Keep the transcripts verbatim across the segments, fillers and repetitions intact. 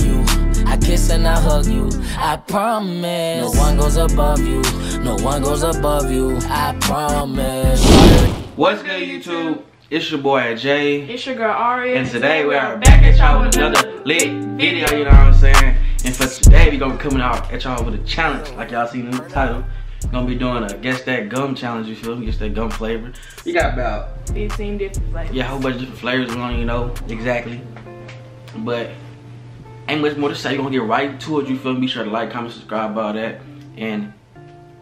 love you. I kiss and I hug you, I promise. No one goes above you, no one goes above you, I promise. What's good, YouTube? It's your boy Jay. It's your girl Aria. And today we are back at y'all with another lit video, you know what I'm saying? And for today, we gonna be coming out at y'all with a challenge, like y'all seen in the title. Gonna be doing a guess that gum challenge, you feel me? Guess that gum flavor. We got about fifteen different flavors. Yeah, a whole bunch of different flavors, we don't even know exactly. But ain't much more to say. You're gonna get right to it, you feel me? Be sure to like, comment, subscribe, all that. And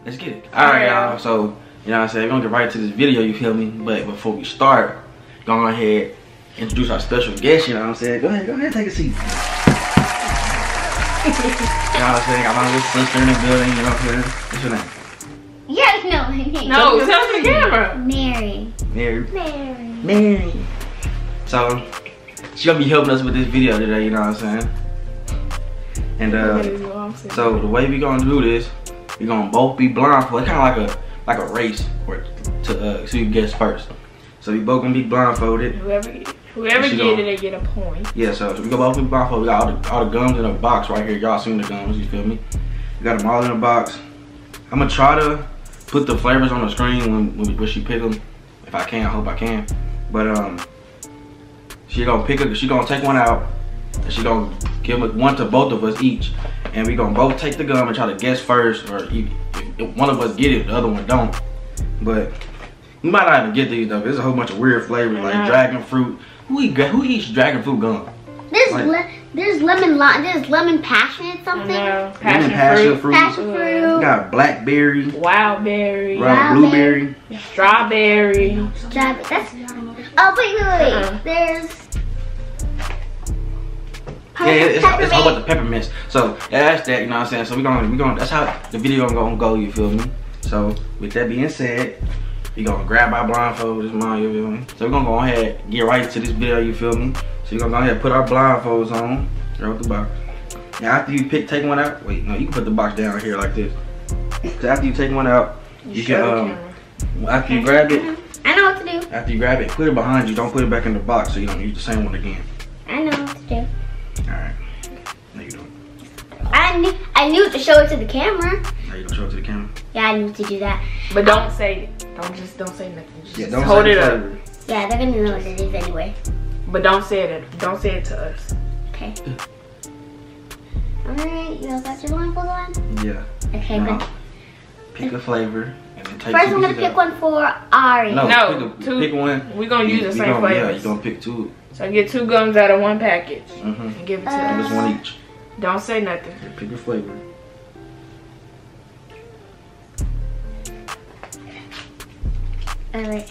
let's get it. Alright, y'all. So, you know what I'm saying? We're gonna get right to this video, you feel me? But before we start, go ahead, introduce our special guest, you know what I'm saying? Go ahead, go ahead, take a seat. You know what I'm saying? Got my little sister in the building, you know what I'm saying? What's your name? Yes, no, hey. No, tell me the camera. Mary. Mary. Mary. Mary. So, she's gonna be helping us with this video today, you know what I'm saying? And uh, so the way we gonna do this, we gonna both be blindfolded. It's kind of like a like a race, or to uh, so you guess first. So we both gonna be blindfolded. Whoever whoever get gonna, it, they get a point. Yeah, so we gonna both be blindfolded. We got all the all the gums in a box right here. Y'all seen the gums? You feel me? We got them all in a box. I'm gonna try to put the flavors on the screen when when, when she pick them. If I can, I hope I can. But um, she gonna pick it. She gonna take one out. And she gonna give one to both of us each, and we gonna both take the gum and try to guess first, or if one of us get it, the other one don't. But we might not even get these though. There's a whole bunch of weird flavors like dragon fruit. Who eat, who eats dragon fruit gum? There's like, le there's lemon lime, there's lemon passion something. Passion, passion fruit. Passion fruit. fruit. We got blackberry. Wild berry. Wild blueberry. Berry. Strawberry. Strawberry. That's. Oh wait wait wait. Uh-uh. There's. Yeah, it's, it's all about the peppermints. So yeah, that's that, you know what I'm saying? So we're gonna we're gonna that's how the video gonna go, you feel me? So with that being said, we're gonna grab our blindfold, this mine, you feel me? So we're gonna go ahead and get right to this video, you feel me? So we're gonna go ahead and put our blindfolds on. Throw the box. Now after you pick take one out, wait, no, you can put the box down here like this. So after you take one out, you, you can um after you grab it. I know what to do. After you grab it, put it behind you, don't put it back in the box so you don't use the same one again. I know what to do. Alright. No, you don't. I knew, I knew to show it to the camera. No, you don't show it to the camera? Yeah, I knew to do that. But don't say it. Don't just don't say nothing. Just yeah, don't hold say it up. Flavor. Yeah, they're gonna know what it is anyway. But don't say it don't say it to us. Okay. Alright, you guys got your blindfold on? Yeah. Okay, now, but pick a flavor and then take First I'm gonna pick up. one for Ari. No, no pick, a, two, pick one. We're gonna use you, the same gonna, flavors. Yeah, you're gonna pick two. So get two gums out of one package mm-hmm. and give it to us. Just one each. Don't say nothing. Yeah, pick your flavor. All right.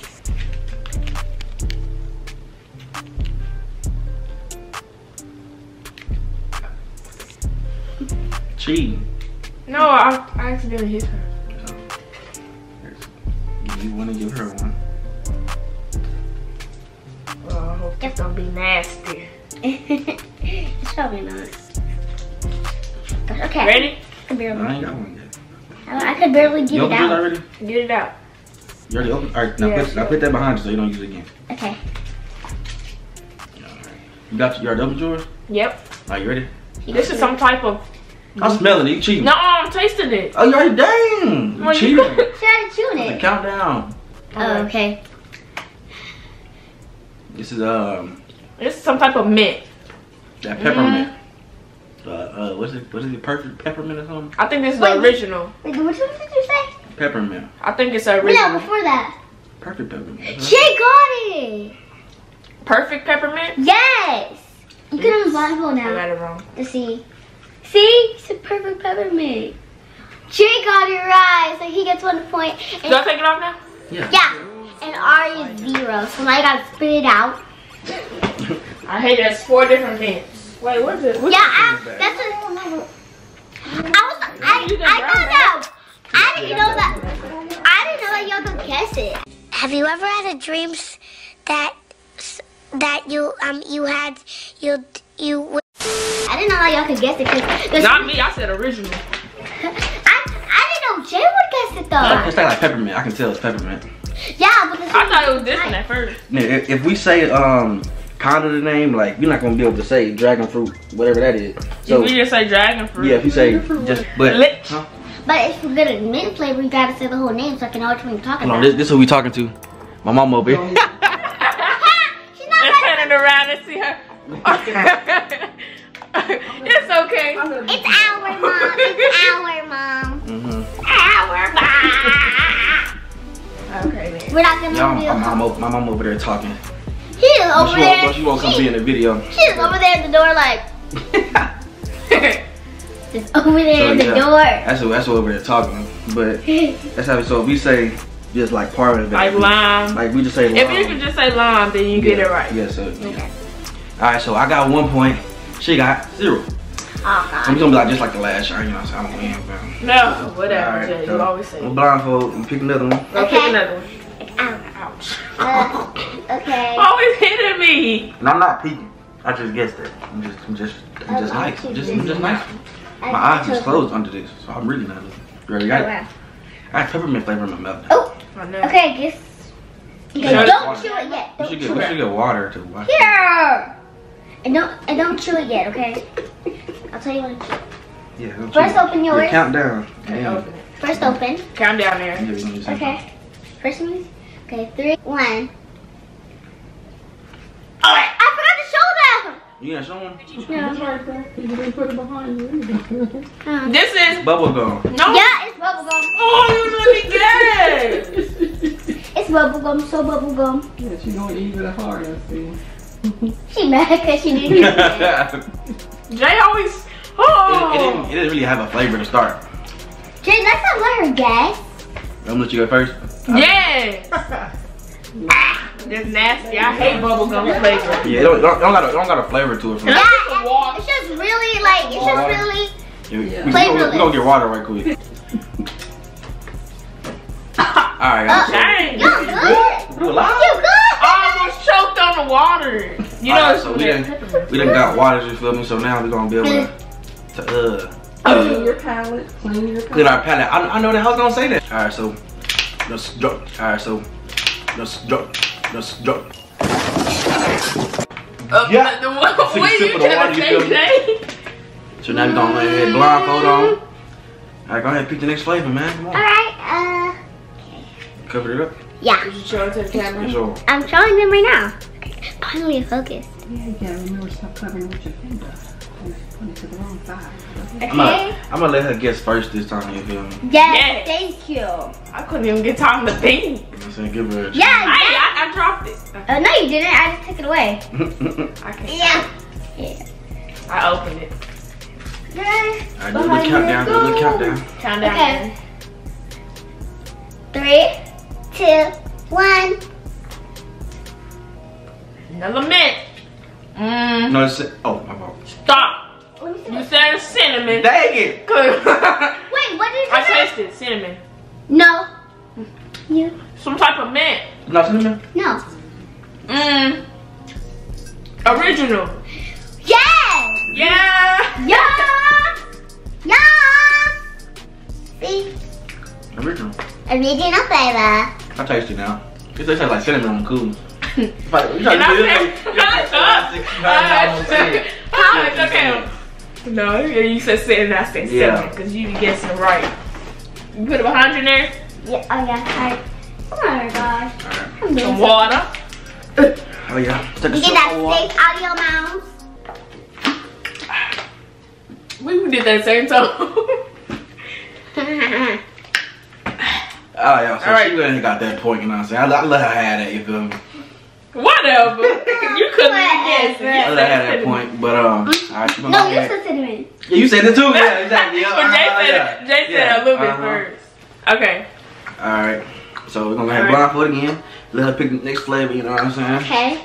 Cheating. No, I, I accidentally hit her. So, you want to give her one? It's gonna be nasty. It's probably not. Okay. Ready? I can barely. I ain't got one yet. I, I could barely get you it out. It already? Get it out. You already opened. All right. Now, yeah, put, now put that behind you so you don't use it again. Okay. All right. You got your double yours? Yep. Are you ready? This is some type of. I'm smelling it. You cheating? No, I'm tasting it. Oh, you already dang. You cheating? Try to chew it. Countdown. Oh, okay. This is um. This is some type of mint. That peppermint. Mm-hmm. Uh, uh, what's it? What is it? Perfect peppermint or something? I think this is wait, the original. Wait, which one did you say? Peppermint. I think it's the original. No, before that. Perfect peppermint. She got it. Perfect peppermint. Yes. You can on the blindfold now. I got it wrong. To see. See, it's a perfect peppermint. Jay got it right, so he gets one point. Do I take it off now? Yeah. Yeah. And R is zero, so now I gotta spit it out. I hate that's four different mints. Wait, what is it? What's yeah, I, that's what I was. I, I don't know. I didn't know that. I didn't know that y'all could guess it. Have you ever had a dream that that you um you had you you? I didn't know that y'all could guess it. Not me. I said original. I I didn't know Jay would guess it though. It's not like peppermint. I can tell it's peppermint. Yeah, but I thought it was different at first. If we say um powder the name, like you're not gonna be able to say dragon fruit, whatever that is. So if we just say dragon fruit. Yeah, if you say fruit, just but. Huh? But if we're good at men play, we gotta say the whole name so I can know which one you're talking about. No, this, this who we talking to. My mama over here. She's not turning around and see her. It's okay. It's our mom. It's our mom. Mm-hmm. Our mom. Okay, then. We're not gonna yeah, be I'm, I'm, I'm, my mom over there talking. She is over she there. Won't, she won't come she, be in the video. She is over there at the door like. It's over there at so, yeah, the door. That's what, that's what we're talking. But that's how we, so if we say just like parmesan. Like lime. Like we just say lime. If you can just say lime, then you yeah, get it right. Yeah, so. Okay. Yeah. Alright, so I got one point. She got zero. Oh, God. I'm just gonna be like, just like the last year, you know what I'm saying? I don't win. No, whatever, right, Jay. So you always say. I'm blindfold and pick another one. Okay. Pick another one. Ouch. Uh, okay. Always hitting me. And I'm not peeking. I just guessed it. I'm just, I'm just, I'm just nice. I'm just, I'm just nice. My eyes is closed under this, so I'm really not looking. You already got it. Oh, wow. I have peppermint flavor in my mouth. Oh, okay, I guess. Okay, don't chew it yet. Don't we should get, chew we should get water to wash it. Here! And don't, and don't chew it yet, okay? I'll tell you when to chew it. Yeah, don't First chew open yours. Yeah, count down. Okay, open it. First open. Count down there. Okay. First one? Okay, three, one. Alright, I forgot to show them! You got someone? No. This is bubble gum. No. Yeah, it's bubble gum. Oh, you let me guess. It's bubble gum, so bubble gum. Yeah, she gonna eat it hard, I see. She mad because she didn't eat it. Jay always. Oh. It, it, didn't, it didn't really have a flavor to start. Jay, let's not let her guess. I'm gonna let you go first. Yes. Ah, that's nasty. I hate bubblegum flavor. Yeah, it don't, don't, don't, got a, don't got a flavor to it. From yeah, it's, it's just really like, it's just really yeah. Yeah. flavorless. We're going to get water right quick. Alright, guys. Dang. You're good. You're good. I almost choked on the water. You know, right, so we done, we done got water, you feel me? So now we're going to be able to, to uh, uh, clean your palate. Clean your palate. Clean our palate. I, I know the hell's going to say that. Alright, so, let's drop. Alright, so. Let's go. Let's go. Oh, yeah. The one way you trying to make that. So now we're going to let it blindfold on. All right, go ahead and pick the next flavor, man. Come on. All right. Uh, okay. Cover it up? Yeah. Did you show it to the camera? Sure. I'm showing them right now. Okay. Finally focused. Yeah, yeah. Remember, stop covering with your finger. Point it to the wrong side. Okay. I'm gonna, I'm gonna let her guess first this time, you feel me? Yes, yes. Thank you. I couldn't even get time to think. I'm saying, give her a chance. Yeah, I, I, I dropped it. Uh, no, you didn't. I just took it away. I can't. Yeah. Yeah. I opened it. Yes. All right, do a little countdown. Do a little countdown. Countdown. Okay. Three, two, one. Another mint. Mm. No, it's, oh, my fault. Stop. You said cinnamon. Dang it. Wait, what did you say? I tasted cinnamon. No. You. Yeah. Some type of mint. No cinnamon? No. Mmm. Original. Yeah. Yeah. Yeah. Yeah. See? Original. Original flavor. I taste it now. It tastes like cinnamon on cool. If I, you try to do it. How? No, you said seven, I said yeah. seven, because you be guessing right. You put it behind you there? Yeah, oh yeah, alright. Oh my gosh. Right. I'm Some water. Something. Oh yeah. Take you get that taste out of your mouth. We did that same time. Oh yeah, so right. She really got that point, you know what I'm saying? I, I let her have that, you feel me? Whatever. You couldn't guess. I had that point, but um. Right, no, you said cinnamon. Yeah, you said it too. Yeah, exactly. But uh, Jay said, yeah. Jay said yeah. a little bit uh -huh. first. Okay. All right. So we're gonna have blindfold again. Let her pick the next flavor. You know what I'm saying? Okay.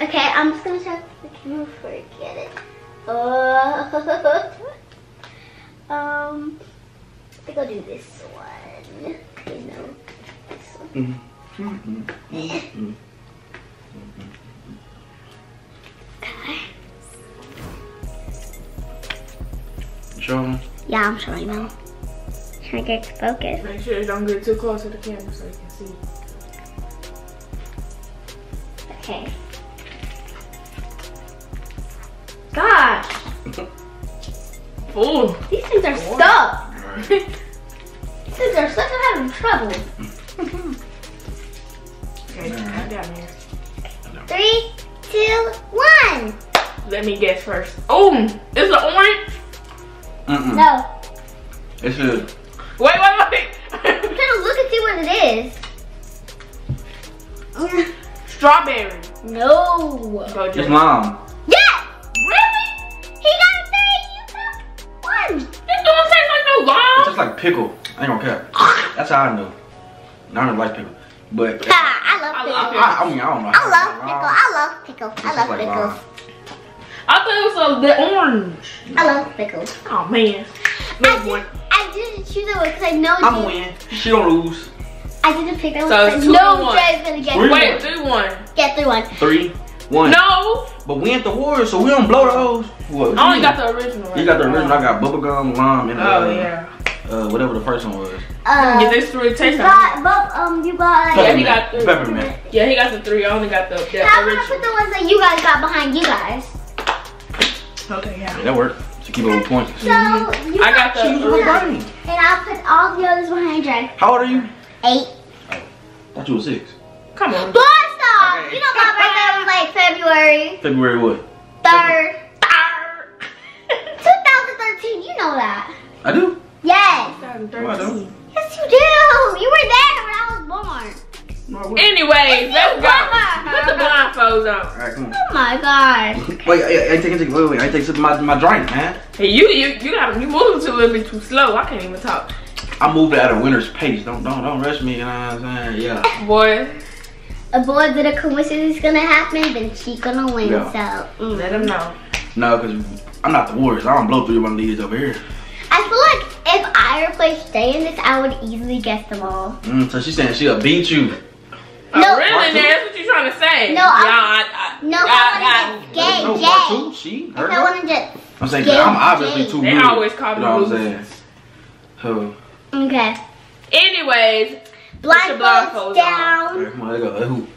Okay. I'm just gonna try to move forget it. Uh, um. I think I'll do this one. You know, this one. Mm -hmm. Mm -hmm. Mm -hmm. Show them. Yeah, I'm showing them. Trying to get focused. Make sure you don't get too close to the camera so you can see. Okay. Gosh. Oh. These things are oh. stuck. Right. These things are stuck. I'm having trouble. Okay, right. down here. Three, two, one. Let me guess first. Oh, is it orange? Mm-mm. No. It's a. Wait, wait, wait. I'm trying to look and see what it is. Mm. Strawberry. No. Go it's mom. Yes. Really? He got a three. You got one. This don't taste like no lime. It tastes like pickle. I ain't gonna care. That's how I know. I don't like pickle, but. Ha, I love pickle. I, love pickle. I, I mean, I don't know. I love pickle. I love pickle. I love like pickle. Lime. I thought it was uh, the orange. I love pickles. Oh man. No one. I didn't choose that one because I know. I'm winning. She don't lose. I didn't pick that so one. So no, Dre's gonna get three. Wait, three one. Get three one. Three one. No. But we ain't the Warriors, so we don't blow those. What? I only got the original. Right? You got the original. I got bubblegum, lime, and oh uh, yeah. Uh, whatever the first one was. Uh, yeah, there's three tastes. You got, but, um, you got. Yeah, he got three. Peppermint. Yeah, he got the three. I only got the. the How original. I put the ones that you guys got behind you guys. Okay, yeah. yeah that worked. So keep it with points. So, you I got, got the three. And I put all the others behind Dre. How old are you? Eight. I thought you were six. Come on. Boy, stop. Okay. You know my birthday was like February. February what? Third. Third. twenty thirteen, you know that. I do? Yes. twenty thirteen. Well, I do. Yes, you do. You were there when I was born. No, anyways, let's go. Put the blindfolds on. All right, come on. Oh my gosh. wait, I, I ain't taking wait, wait, I ain't taking my my drink, man. Hey, you you you got you moving too a little bit too slow. I can't even talk. I moved at a winner's pace. Don't don't don't rush me. You know what I'm saying? Yeah. Boy. A boy that a coincidence is gonna happen, then she gonna win. Yeah. So mm. let him know. No, because I'm not the Warriors. I don't blow through one of these over here. I feel like if I replaced Jay in this, I would easily guess them all. Mm, so she's saying she'll beat you. No, uh, really? That's what you're trying to say. No, I, I, no, I, I, I, I no, no, Jay. She, her, I want to just. I'm saying gay, I'm obviously too good. They always call me. You know what I'm saying? So. Okay. Anyways, blindfolds down. Come on, let go. Let hoop.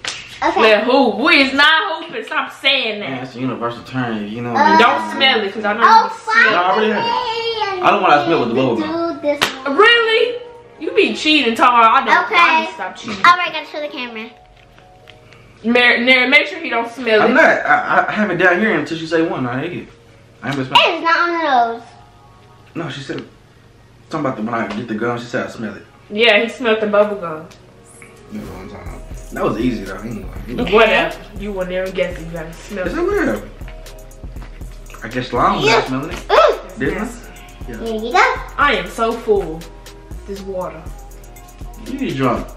Okay. Let hoop. We is not hooping. Stop saying that. Yeah, it's a universal term. You know. Uh, don't smell it, cause I know. Oh, smell. I already have it. I don't want to smell with the logo. Really? You be cheating, Tara. I don't. Okay. I just stop cheating. All right, gotta show the camera. Mary, Mary, make sure he don't smell I'm it. I'm not. I, I have it down here until you say one. I hate it. I ain't been smelling. It is not one of those. No, she said. Talking about the when I get the gum, she said I smell it. Yeah, he smelled the bubble gum. That was easy though. Whatever. You will never guess it. You gotta smell it. It's weird. I guess long yeah. not smelling it. Ooh. Didn't yes. I? Yeah. Here you go. I am so full. This water. You drunk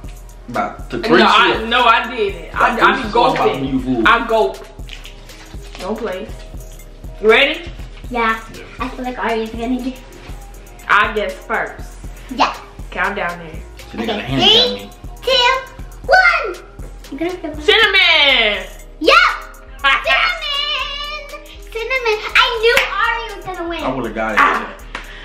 about to three. No, I, no, I didn't. I, I be gulping. I gulp. Don't play. You ready? Yeah. yeah. I feel like Ari's gonna get. I guess first. Yeah. Count down there. Okay. Three, two, one. Cinnamon. Yep. Cinnamon. Cinnamon. I knew Ari was gonna win. I would have got it.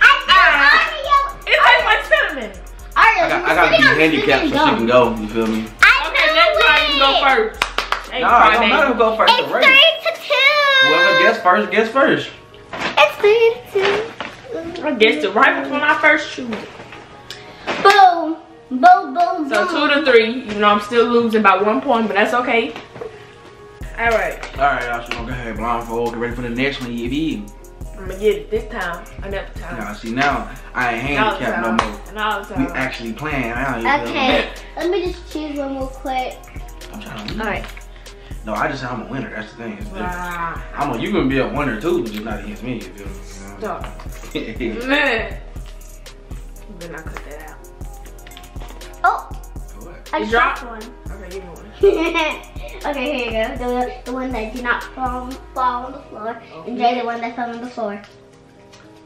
I, I knew uh, Ari. It tastes like cinnamon. Ari, I got, I got to be handicapped so she can go. You feel me? I okay, next time you go first. Hey, no, I don't know who go first. It's three to two. Whoever guess first, guess first. It's three to two. I guess the rifle when I first shoot. Boom, boom, boom. So two to three. You know I'm still losing by one point, but that's okay. All right. All right, y'all. So go ahead, blindfold. Get ready for the next one, Yvie. I'm gonna get it this time, another time. Now, see, now I ain't handicapped no more. We actually playing now. Okay. Let me just choose one real quick. I'm trying to win. All right. No, I just said I'm a winner. That's the thing. Wow. I'm a, you gonna be a winner too, but you're not against me. You feel me? Stop. Man. Better not cut that out. Oh. What? I dropped one. Okay, give me one. Okay, here you go. The, the one that did not fall, fall on the floor. Okay. And Jay, the one that fell on the floor.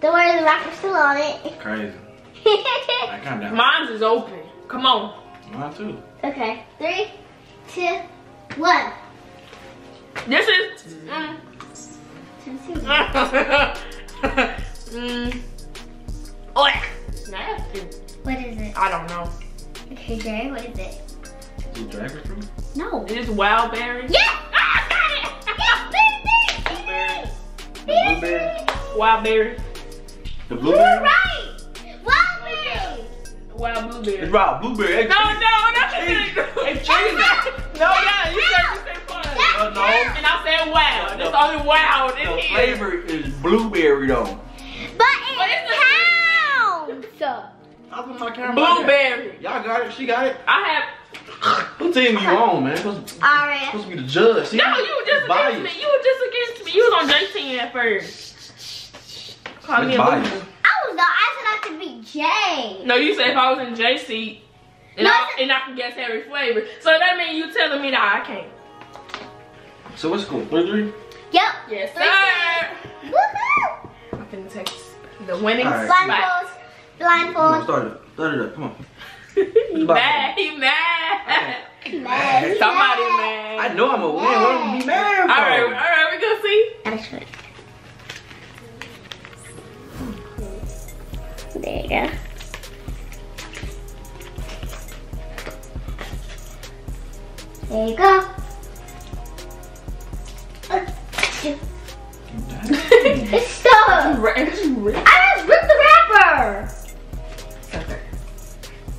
Don't worry, the wrapper's still on it. Crazy. I calm down. Mine's is open. Come on. Mine too. Okay. Three, two, one. This is. Mm. mm. Oh, yeah. What is it? I don't know. Okay, Jay, what is it? Is it dragon fruit? No. It is wild berry? Yeah! Ah, I got it! Yes, baby! Wild berry. Wild berry. The blueberry? You're right! Wild berry! Wild blueberry. It's wild blueberry. No, no, not the blueberry. No, no, you said you said fun. Uh, no. And I said wild. That's no. Only wild in the here. The flavor is blueberry though. But it counds! I put my camera blueberry. Y'all got it? She got it? I have. Who team you on, man? Supposed to, all right. Supposed to be the judge. See, no, you were just biased. Against me. You were just against me. You was on J team at first. Call me a biased. Boomer. I was not. I said I could be J. No, you said if I was in J seat, and, no, I, and I can guess every flavor. So that means you telling me that I can't. So what's cool? Three three. Yep. Yes, sir. Woohoo! I'm finna take the winning right. Spot. Blindfold. Start it. Start it up. Come on. He mad. He mad. He mad. Somebody mad. I know I'm a win. What am I be mad about? All right. All right. We're going to see. There you go. There you go. It's stuck. I just ripped the wrapper.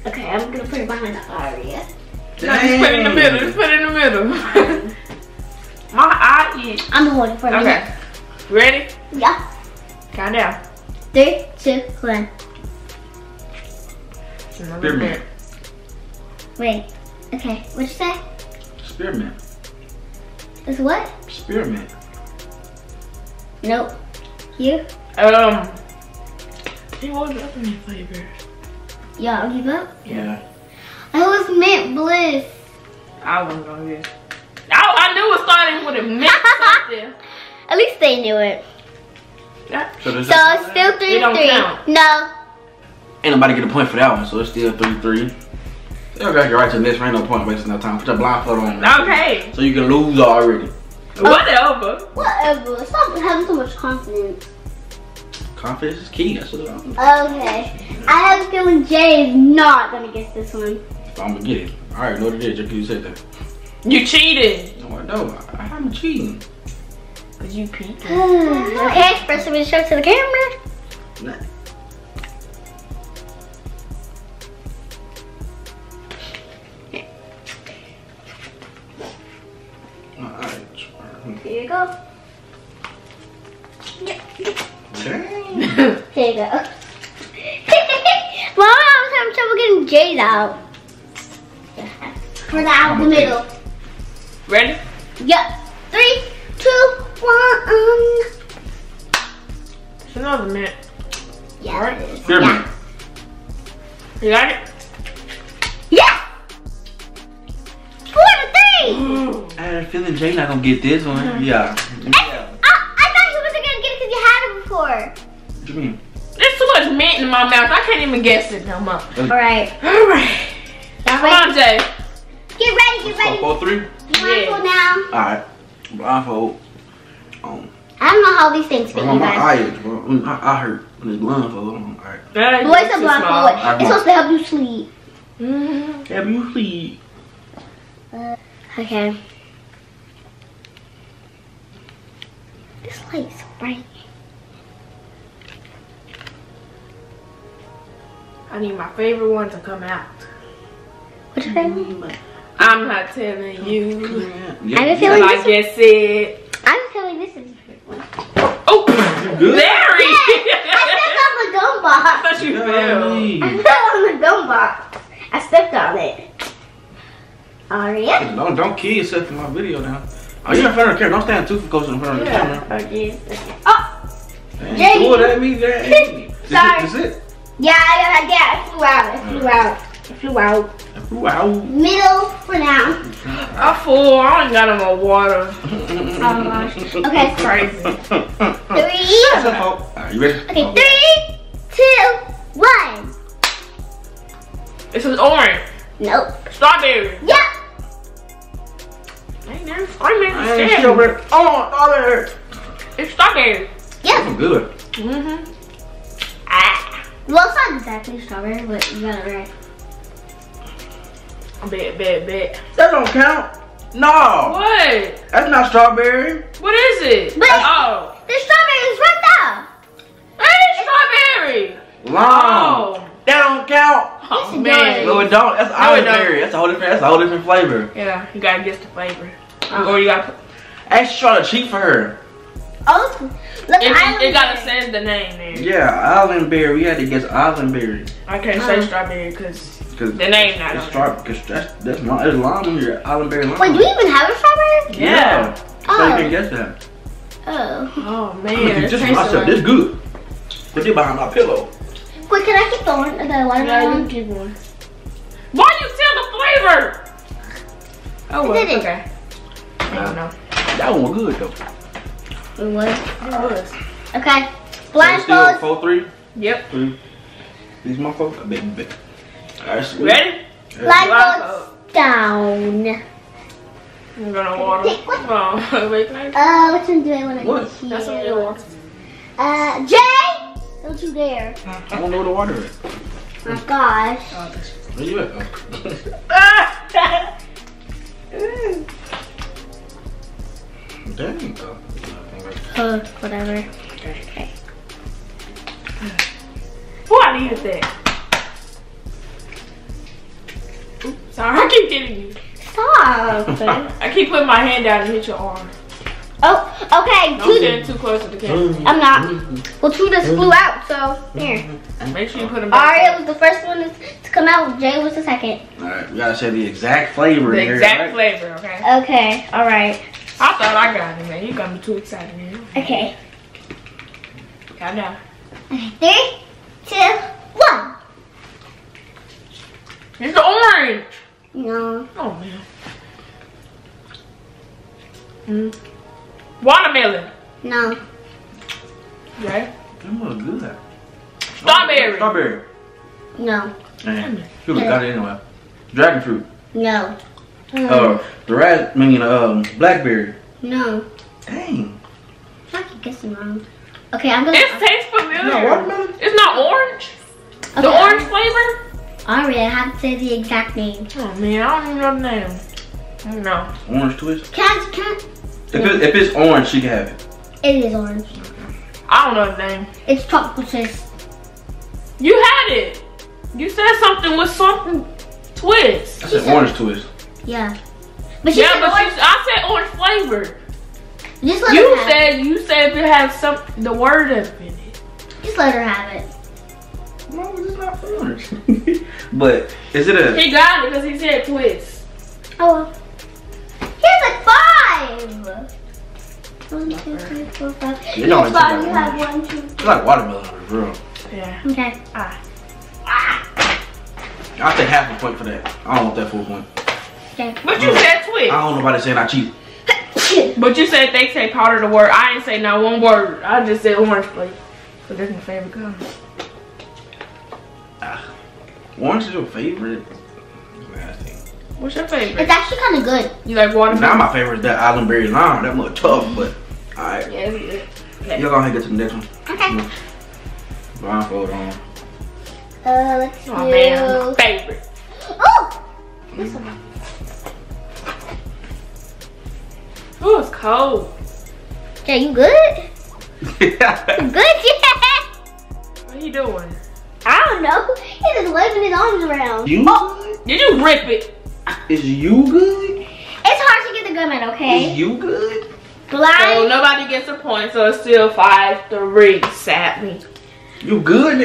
Okay, I'm gonna put it behind the Aria. No, just put it in the middle. Just put it in the middle. My eye is. I'm the one for okay. Me. Okay. Ready? Yeah. Count down. Three, two, one. Spearmint. Wait. Okay. What'd you say? Spearmint. It's what? Spearmint. Nope. You? Um. He won't up any flavors. Y'all give up? Yeah. It was mint bliss. I wasn't gonna get it. I, I knew it started with a mint something. At least they knew it. Yeah. So, so it's still three three. It don't count. No. Ain't nobody get a point for that one, so it's still three three. They'll got your right to this. There ain't no point wasting no time. Put your blindfold on. Okay. So you can lose already. Okay. Whatever. Whatever. Stop having so much confidence. Confidence is key. That's what I'm. Okay. I have a feeling Jay is not gonna guess this one. I'm gonna get it. I already know what it is. Just you said that. You cheated. No, I don't. I, I'm cheating. Cause you peeked. Okay, express it with show to the camera. Nah. All right. Here you go. Dang. Here you go. Mom, I was having trouble getting Jade out. Put out the middle. Ready? Yep. Three, two, one. It's another mint. Yeah. All right. Spearmint. Yeah. You got it? Yeah. Four to three. Ooh, I had a feeling Jade not gonna get this one. Mm-hmm. Yeah. Yeah. I, I thought he wasn't gonna get it because you had it before. What do you mean? There's too much mint in my mouth. I can't even guess it no more. Alright. Alright. Come on, Jay. Get ready, get ready. Four, three? Blindfold now. Alright. Blindfold. Um, I don't know how these things fit. My eye is, bro. My eye hurt when it's blindfold. Alright. What's a blindfold? It's supposed to help you sleep. Mm-hmm. Help you sleep. Uh, okay. This light's so bright. I need my favorite one to come out. What's your favorite? I'm not telling you. Yeah. I have a feeling this I guess it. I have a feeling this is your favorite one. Oh, Larry! Yeah, I stepped on the gum box. I thought you fell. I fell on the gum box. I stepped on it. Aria? Don't, don't kill yourself in my video now. Oh, you're in front of the camera. Don't stand too close in front of the yeah. Camera. Okay. Oh! Dang, cool, that means that ain't. Sorry. Is it? Is it? Yeah, I, yeah, I flew out, I flew out, I flew out. I flew out. Middle for now. I flew, I ain't got no water. Oh gosh. Okay, crazy. Three. All right, you ready? Okay, oh. Three, two, one. This is orange. Nope. Strawberry. Yep. I ain't never screaming. I ain't strawberry. Oh, strawberry. It's strawberry. Yep. That's good. Mm-hmm. Well, it's not exactly strawberry, but you got it right. Bet, bet, bet. That don't count. No. What? That's not strawberry. What is it? But oh. The strawberry is right there. wrong. Oh. That don't count. Oh, man. No, it don't. That's olive berry. That's a whole different. That's a whole different flavor. Yeah, you gotta guess the flavor. Oh. Or you gotta. Actually, try to cheat for her. Oh, look, it, it gotta say the name then. Yeah, olive berry. We had to guess olive berry. I can't say um. strawberry because the name not on strawberry. Because that's that's long. It's long when you're olive berry. Long. Wait, do we even have a strawberry? Yeah. yeah. Oh. So you can guess that. Oh. Oh man. Just myself. This good. Put it behind my pillow. Wait, can I keep the one? The watermelon? Yeah, you keep one. Why you tell the flavor? Oh, well, it's okay. I don't know. That one was good though. It was. It was. Okay. Blindfold. Four, three. Yep. Three. These my folks. I bet. bet. All right. Sweet. Ready? Blindfold down. I'm gonna water. What? Oh, wait. Uh, which one do I want to do? What? That's what you want. Uh, Jay. Don't you dare. I don't know where the water is. Oh gosh. Where you at? There you go. Oh, whatever. Okay. What I needed that. Oops, sorry, I keep getting you. Stop. I keep putting my hand down and hit your arm. Oh, okay. Don't two, get too close to the camera. I'm not. Well, two just flew out, so here. Make sure you put them back. Aria was the first one to come out. Jay was the second. All right, we gotta say the exact flavor. The here, exact right? flavor, okay. Okay, all right. I thought I got it, man. You got me too excited, man. Okay. Count down. Three, two, one. It's the orange. No. Oh man. Mm. Watermelon. No. Okay. That was good. Strawberry. Strawberry. No. Damn. She would have got it anyway. Dragon fruit. No. Oh, uh, um, the rat. I mean, um, blackberry. No. Dang. I keep guessing wrong. Okay, I'm gonna. It tastes familiar. No, watermelon. It's not orange. Okay. The orange flavor. Aria, I have to say the exact name. Oh man, I don't even know the name. I don't know. Orange twist. Can can. If, yeah. it, if it's orange, she can have it. It is orange. I don't know the name. It's tropical twist. You had it. You said something with something twist. I said, said orange twist. Yeah. But she yeah, said but orange. She, I said orange flavor. Just let you her have said, it. You said you have some, the word up in it. Just let her have it. No, it's not orange. But is it a... He got it because he said twist. Oh. Here's a five. One, two, three, four, five. You know it's five. You have one, two. It's like watermelon in the room. Yeah. Okay. Ah. Ah. I'll take half a point for that. I don't want that full point. Okay. But you said twist. I don't know why they saying I cheat. But you said they say powder the word. I ain't say not one word. I just said orange plate. So that's my favorite color. Ah. Orange is your favorite? What's your favorite? It's actually kind of good. You like watermelon? Now my favorite is that island berry lime. That look tough, but all right. Yeah, it's good. Okay. Y'all gonna get to the next one. Okay. Blindfold on. Uh, let's do. Oh man, favorite. Oh. This one. Oh, it's cold. Yeah, you good? You good, yeah. What are you doing? I don't know. He's just waving his arms around. You? Oh, did you rip it? Is you good? It's hard to get the gun in, okay? Is you good? Blind. So nobody gets a point, so it's still five three, sadly. You good?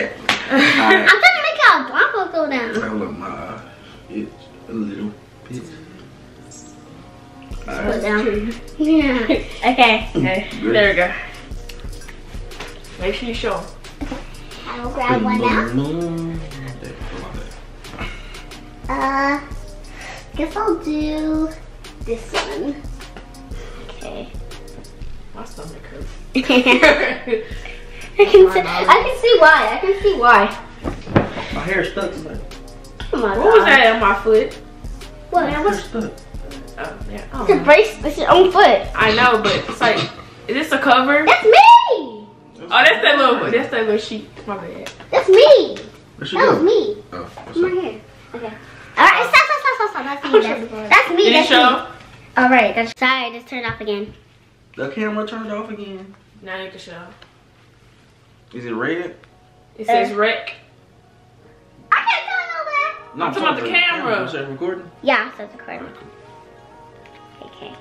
I'm trying to make our blindfold go down. I love my eyes. It's a little bit. All right. Go down. Yeah. Okay. Okay. There we go. Make sure you show them. I will grab one now. Uh. Guess I'll do this one. Okay. My stomach hurts. I can see, I can see why. I can see why. My hair's stuck. Oh my what God. Was that on my foot? What? My hair's stuck. Oh, yeah. Oh. It's a brace. It's your own foot. I know, but it's like, is this a cover? That's me. Oh, that's that little. That's that little sheet. My bad. That's me. That was me. Oh, my hair. Okay. All right. Stop. Stop, stop, that's me. That's, that's me. That's me. All right. That's, sorry, I just turned off again. The camera turned off again. Now you can show. Is it red? It says uh, wreck. No, I'm talking about the camera. Is that recording? Yeah, that's recording. Okay.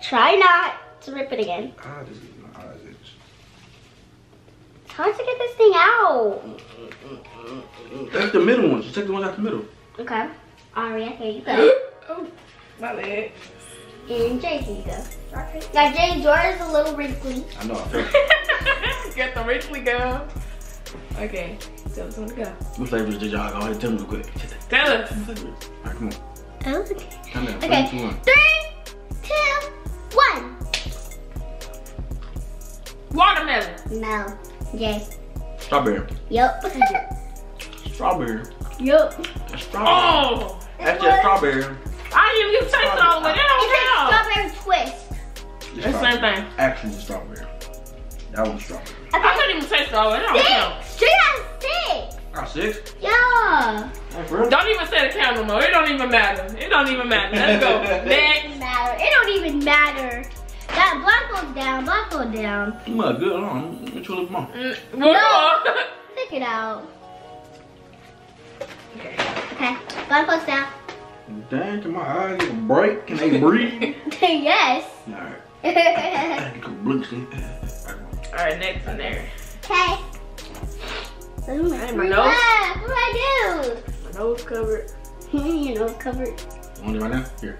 Try not to rip it again. Ah, this is my eyes itch. It's hard to get this thing out. That's the middle one. Just take the ones out the middle. Okay. Ari, here you go. Oh, my leg. And Jay, here you go. Now, Jay, yours is a little wrinkly. I know. I feel it. Get the wrinkly girl. Okay. Tell us what to go. What flavors did y'all go ahead and tell me real quick? Tell us. All right, come on. Oh, okay. Come on. Okay. Three, two, one. three, two, one. Watermelon. No. Yes. Strawberry. Yup. Strawberry. Yup. That's strawberry. Oh. That's just strawberry. I didn't even taste all of it. That don't count. It's strawberry twist. It's the same thing. Actually, strawberry. That one's strawberry. Okay. I couldn't even taste all of it. That don't count. Straight out of six. Out of six? Yeah. That's real. Don't even set a count no more. It don't even matter. It don't even matter. Let's go. Next. Matter. It don't even matter. That black one's down. Black one's down. You might good. Hold on. Let me chew them off. No. Stick it out. Okay. Black one's down. Dang, can my eyes get bright? Can they breathe? Yes. All right. All right, next one there. Okay. My nose. Ah, what do I do? My nose covered. Your nose covered. Want it right now? Here.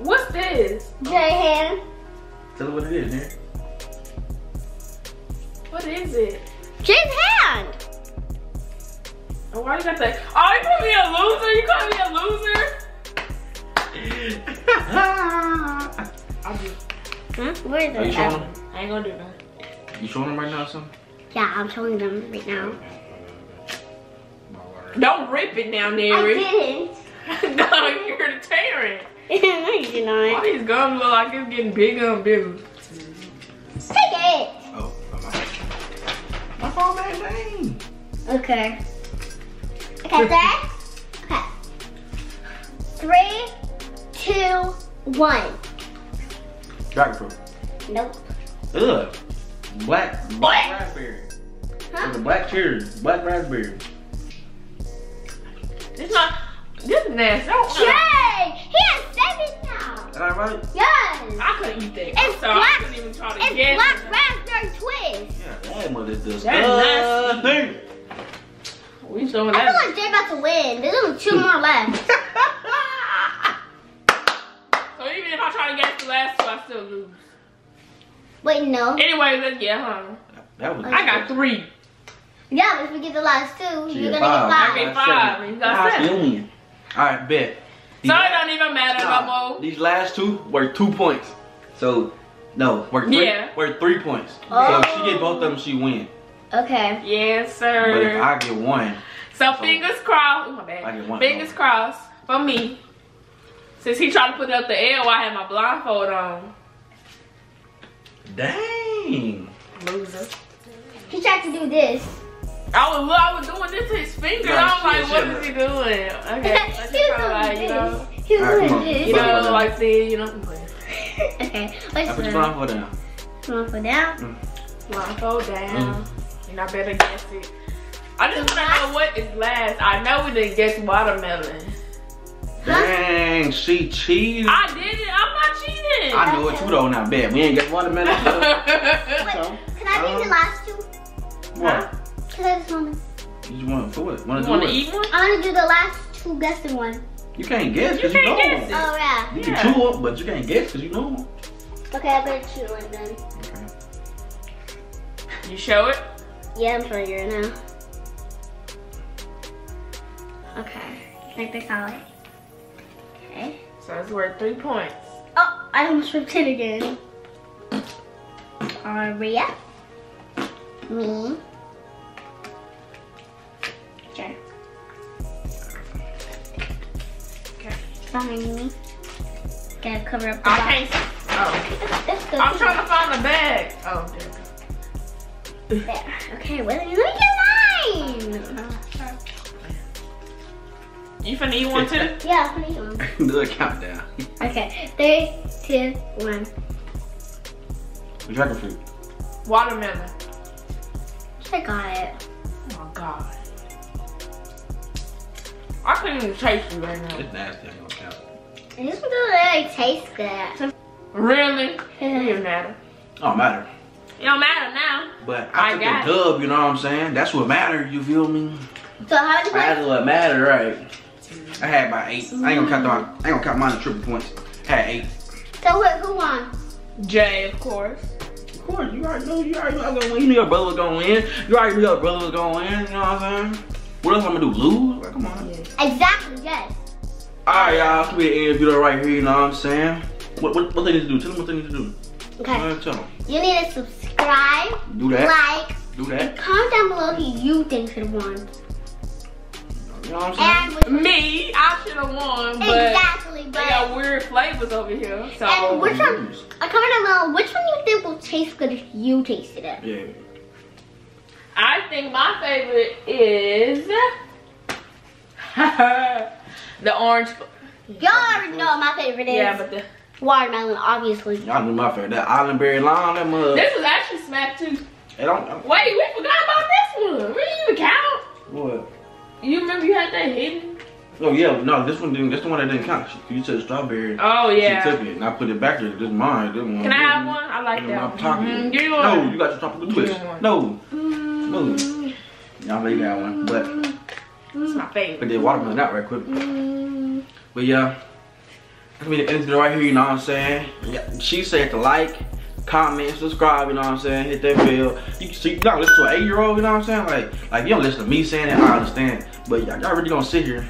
What's this? Jay, tell me what it is, man. What is it? Jay's hand. Oh, why you got that? Oh, you call me a loser? You call me a loser? I'll do it. Hmm? Where is it? Are you showing them? I ain't gonna do that. You showing them right now or something? Yeah, I'm showing them right now. Don't rip it down there. I didn't. No, you're tearing. No, you did not. All these gums look like it's getting bigger and bigger. Take it. Oh, my. My phone bad thing. Okay. Okay, that. Okay. Three, two, one. Dragon fruit. Nope. Ugh. Black. Black, black raspberry. Huh? It's a black cherry. Black raspberry. It's not. This is nasty. Jay! He has seven now. Is that right? Yes. I couldn't eat that. It's so black. I couldn't even try to it's guess. Black raspberry twist. Yeah, that mother is disgusting. That's nasty. We showing that. I feel like Jay about to win. There's only two more left. So even if I try to guess the last two, I still lose. Wait, no. Anyway, yeah, huh? That was. I good. Got three. Yeah, but if we get the last two, she you're gonna five. Get five. I get five. Seven. You got seven. Seven. All right, bet. These so it don't even matter no more. These last two were two points. So no, were three. Yeah. Were three points. Oh. So if she get both of them, she wins. Okay. Yes, sir. But if I get one. So, so fingers crossed. Oh, my bad. I get one, fingers oh. crossed for me. Since he tried to put up the L while I had my blindfold on. Dang. Loser. He tried to do this. I was, I was doing this to his finger. No, I was like, what is he doing? Okay. That's he was doing like, this. You know, he was doing right, this. You know, like this. You know, I'm playing. Okay. What's I put your blindfold down. Blindfold down. Mm. Blindfold down. Mm. And I better guess it. I just want to know what is last. I know we didn't guess watermelon. Dang, she cheated. I didn't. I'm not cheating. I know it too though. Not bad. We ain't guess watermelon. Wait, so, can I um, get the last two? What? Cause I just wanna. You just wanna do it. Wanna you do wanna it? Eat one? I wanna do the last two guessing one. You can't guess because you, you know them. Oh yeah. You yeah. can chew up, but you can't guess because you know them. Okay, I better chew one then. Okay. You show it. Yeah, I'm trying it right now. Okay, I think they saw it. Okay. So it's worth three points. Oh, I almost ripped it again. Aria, me, Jay. Okay. Behind me. Gotta cover up the I box. Can't. Oh. That's, that's I'm trying to find the bag. Oh, there we go. There. Okay, well, let me get mine! You finna eat one too? Yeah, I'm finna eat one. Do a countdown. Okay, three, two, one. Dragon fruit. Watermelon. I got it. Oh my god. I couldn't even taste it right now. It's nasty. You just really taste that. Really? It don't even matter. It don't matter. It don't matter now. But I, I took got the dub, you know what I'm saying? That's what mattered, you feel me? So how did you I had what mattered, right? I had about eight. Mm. I ain't gonna count mine. I ain't gonna count mine in triple points. I had eight. So what, who won? Jay, of course. Of course, you already know you already know I was gonna win. You knew your brother was gonna win. You already knew your brother was gonna win, you know what I'm saying? What else I'm gonna do? Lose? Like, come on. Exactly, yes. Alright y'all, it's the end of the video right here, you know what I'm saying? What, what, what they need to do? Tell them what they need to do. Okay. Right, tell them. You need to subscribe, do that. Like, do that. Comment down below who you think should have won. You know what I'm saying? And me, I should have won, but exactly, but they got weird flavors over here. So and which one, uh, comment down below, which one you think will taste good if you tasted it? Yeah. I think my favorite is the orange. Y'all already know what my favorite is. Yeah, but the watermelon, obviously. Y'all knew my favorite. That island berry lime, that mug. This was actually smack too. It don't, don't. Wait, we forgot about this one. We didn't even count. What? You remember you had that hidden? Oh yeah, no, this one didn't. That's the one that didn't count. You said strawberry. Oh yeah. She took it and I put it back there. This is mine. This one. Can I have one? I like that. Mm-hmm. Give me one. No, you got your tropical twist. No. No. Y'all know you got one, but. It's my favorite. But the watermelon out right quick. Mm. But yeah, I mean the end of it right here, you know what I'm saying? Yeah, she said to like, comment, subscribe, you know what I'm saying? Hit that bell. You can see, you don't listen to an eight year old, you know what I'm saying? Like, like you don't listen to me saying that, I understand. But y'all really gonna sit here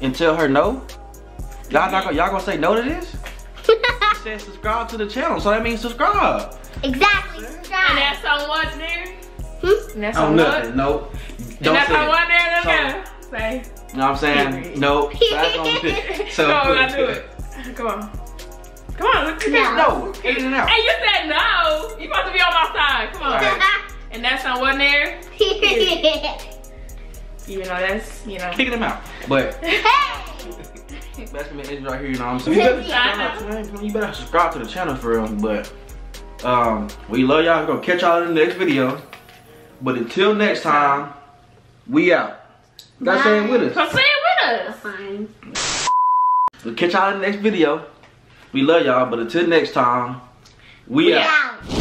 and tell her no? Y'all not gonna y'all gonna say no to this? She said subscribe to the channel, so that means subscribe. Exactly, subscribe. And that's on what's there? Hmm? And that's on nothing, nope. Don't and that's how one there, so, say. You know what I'm saying? Nope. So that's on pick. So come on, I do it. Come on. Come on, look at that. No. In and out. Hey, you said no. You're supposed to be on my side. Come on. Right. And that's on one there. Even though that's, you know. Kicking them out. But. That's gonna be it right here, you know what I'm saying? You better, know. You better subscribe to the channel for real. But, um, we love y'all. We're gonna catch y'all in the next video. But until next time. We out. That's saying with us. That's saying with us. We'll catch y'all in the next video. We love y'all, but until next time, we, we out. out.